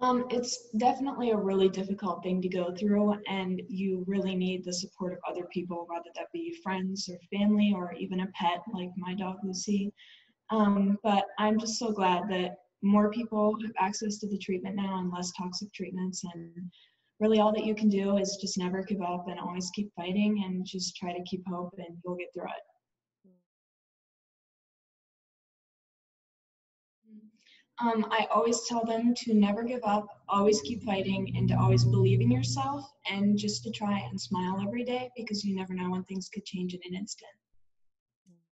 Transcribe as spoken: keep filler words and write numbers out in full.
Um, it's definitely a really difficult thing to go through, and you really need the support of other people, whether that be friends or family or even a pet like my dog Lucy. Um, but I'm just so glad that more people have access to the treatment now and less toxic treatments, and really all that you can do is just never give up and always keep fighting and just try to keep hope, and you'll get through it. Um, I always tell them to never give up, always keep fighting, and to always believe in yourself, and just to try and smile every day, because you never know when things could change in an instant.